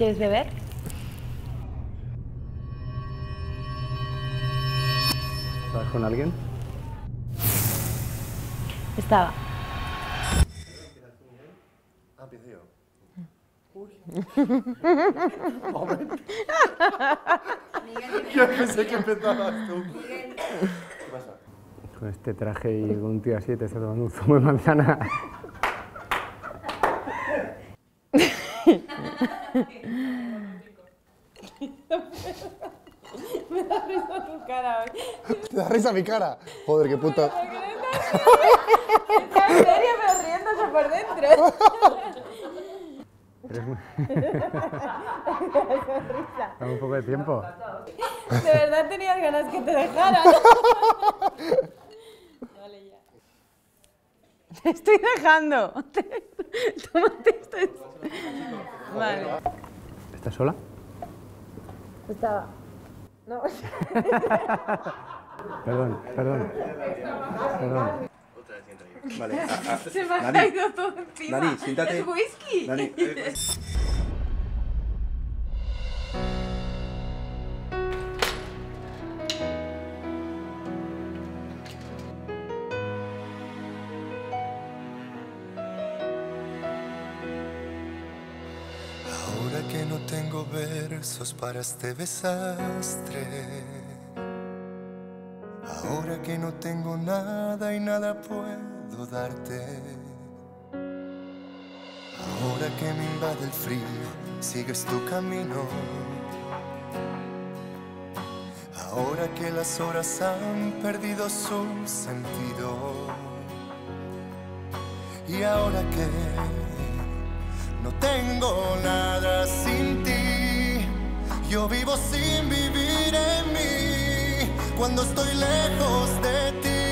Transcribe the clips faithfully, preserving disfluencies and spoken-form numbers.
¿Quieres beber? ¿Estás con alguien? Estaba. Ah, empiezo yo. Uy. Yo pensé que empezabas tú. ¿Qué pasa? Con este traje y un tío así te está tomando un zumo de manzana. Me da risa tu cara hoy. ¿Te da risa mi cara? Joder, qué puta. Está en serio, pero riéndose por dentro. Dame un poco de tiempo. De verdad tenías ganas que te dejaran. Vale, ya. Te estoy dejando. Tómate esto. Vale. ¿Estás sola? Estaba. No. Perdón, perdón. Perdón. Otra vez siento yo. Vale. A, a, Se me ha caído todo encima. Dani, siéntate. Es whisky. Dani. Ahora que no tengo versos para este desastre, ahora que no tengo nada y nada puedo darte, ahora que me invade el frío, sigues tu camino, ahora que las horas han perdido su sentido, y ahora que no tengo nada sin ti, yo vivo sin vivir en mí. Cuando estoy lejos de ti,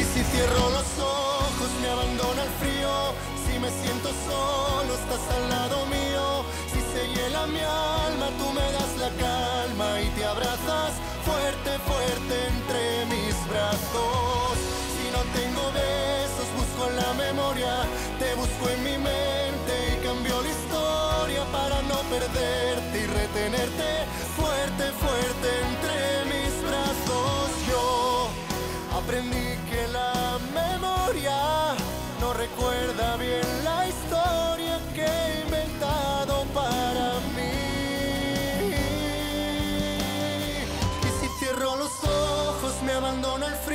y si cierro los ojos me abandona el frío, si me siento solo estás al lado mío, si se hiela mi alma tú me das la calma y te abrazas fuerte, fuerte entre mis brazos. Si no tengo besos busco en la memoria, te busco en mi mente y cambio la historia para no perderte y retenerte. Fuerte, fuerte entre mis brazos yo aprendí que la memoria no recuerda bien la historia que he inventado para mí. Y si cierro los ojos me abandona el frío.